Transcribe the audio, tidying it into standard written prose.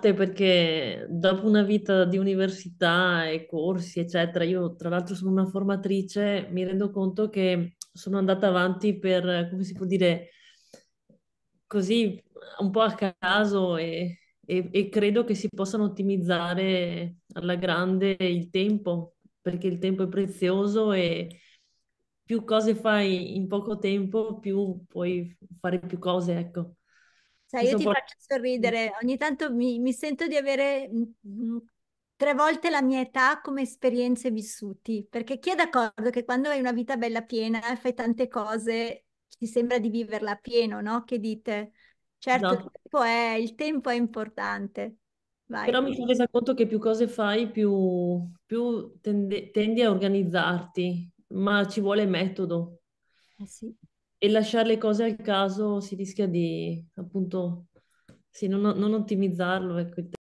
Perché dopo una vita di università e corsi, eccetera, io tra l'altro sono una formatrice, mi rendo conto che sono andata avanti per, come si può dire, così un po' a caso e credo che si possano ottimizzare alla grande il tempo, perché il tempo è prezioso e più cose fai in poco tempo, più puoi fare più cose, ecco. Sai, io ti faccio sorridere, ogni tanto mi sento di avere 3 volte la mia età come esperienze vissuti, perché chi è d'accordo che quando hai una vita bella piena e fai tante cose ti sembra di viverla a pieno, no? Che dite? Certo, no. Il tempo è importante. Vai. Però mi sono resa conto che più cose fai, più tendi a organizzarti, ma ci vuole metodo. Eh sì. E lasciare le cose al caso si rischia di, appunto, sì, non ottimizzarlo, ecco.